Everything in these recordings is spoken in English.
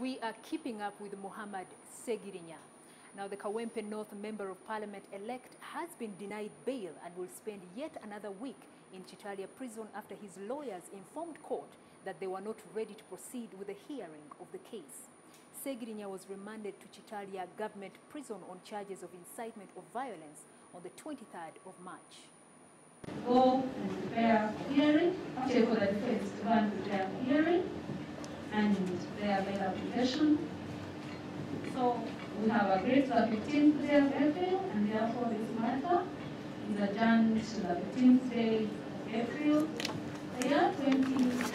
We are keeping up with Muhammad Ssegirinya. Now, the Kawempe North Member of Parliament-elect has been denied bail and will spend yet another week in Kitalya prison after his lawyers informed court that they were not ready to proceed with the hearing of the case. Ssegirinya was remanded to Kitalya Government Prison on charges of incitement of violence on the 23rd of March. Go and prepare a hearing, appeal for the defense to go and prepare a hearing, and their bail application. So we have agreed to the 15th day of April, and therefore this matter is adjourned to the 15th day of April, the year 2021.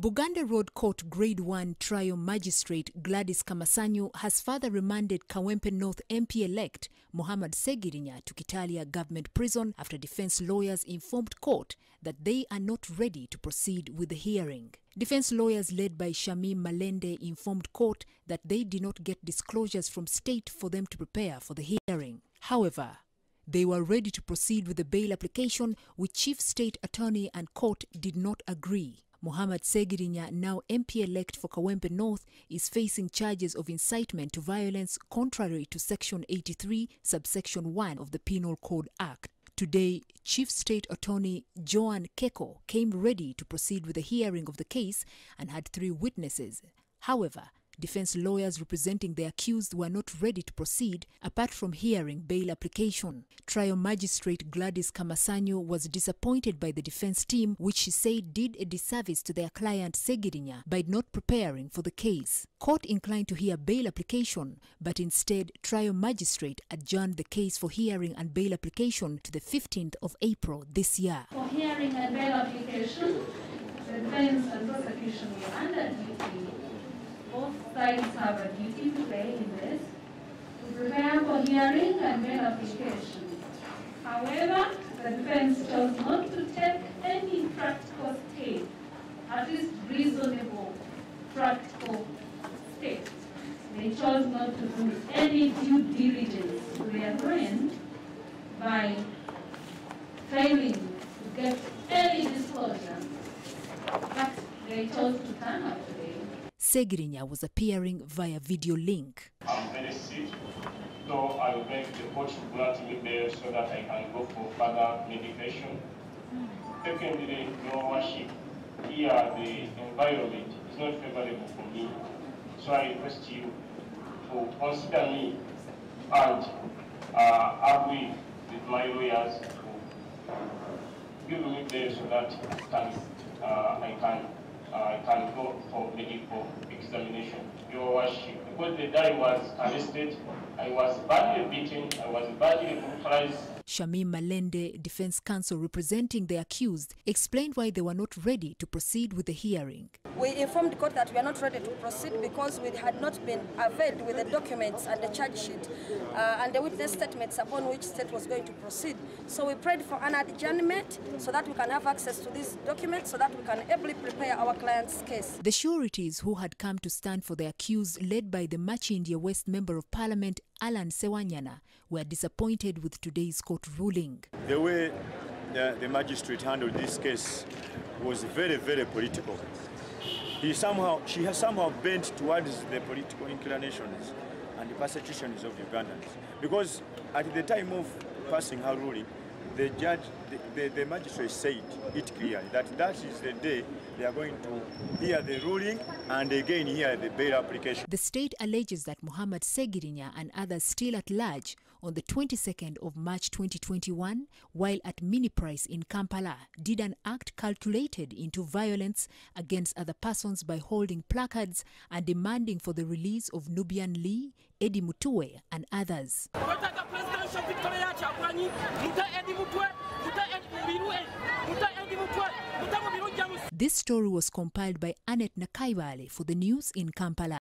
Buganda Road Court Grade 1 trial magistrate Gladys Kamasanyo has further remanded Kawempe North MP-elect Muhammad Ssegirinya to Kitalya Government Prison after defense lawyers informed court that they are not ready to proceed with the hearing. Defense lawyers led by Shamim Malende informed court that they did not get disclosures from state for them to prepare for the hearing. However, they were ready to proceed with the bail application, which Chief State Attorney and court did not agree. Muhammad Ssegirinya, now MP-elect for Kawempe North, is facing charges of incitement to violence contrary to Section 83, subsection 1 of the Penal Code Act. Today, Chief State Attorney Joan Keko came ready to proceed with the hearing of the case and had 3 witnesses. However, defense lawyers representing the accused were not ready to proceed apart from hearing bail application. Trial Magistrate Gladys Kamasanyo was disappointed by the defense team, which she said did a disservice to their client Ssegirinya by not preparing for the case. Court inclined to hear bail application, but instead Trial Magistrate adjourned the case for hearing and bail application to the 15th of April this year. For hearing and bail application, the defense and prosecution were under duty. Both sides have a duty to play in this, to prepare for hearing and bail application. However, the defense chose not to take any practical step, at least reasonable practical steps. They chose not to do any due diligence to their friend by failing to get any disclosure, but they chose to turn up today. Ssegirinya was appearing via video link. I'm very sick, so I will beg the court to grant me bail so that I can go for further medication. Secondly, no worship. Here the environment is not favorable for me. So I request you to consider me and agree with my lawyers to give me bail so that I can go for medical examination. Your worship, because the guy was arrested, I was badly beaten, I was badly brutalized. Shamim Malende, defense counsel representing the accused, explained why they were not ready to proceed with the hearing. We informed court that we are not ready to proceed because we had not been availed with the documents and the charge sheet and the witness statements upon which state was going to proceed. So we prayed for an adjournment so that we can have access to these documents so that we can ably prepare our client's case. The sureties who had come to stand for the accused, led by the Machindia West Member of Parliament Alan Sewanyana, were disappointed with today's court ruling. The way the magistrate handled this case was very, very political. She has somehow bent towards the political inclinations and the persecutions of Ugandans. Because at the time of passing her ruling, the judge, the magistrate said it clearly that that is the day they are going to hear the ruling and again hear the bail application. The state alleges that Muhammad Ssegirinya and others still at large on the 22nd of March 2021, while at Mini Price in Kampala, did an act calculated into violence against other persons by holding placards and demanding for the release of Nubian Lee, Eddie Mutue, and others. This story was compiled by Annette Nakaivale for the news in Kampala.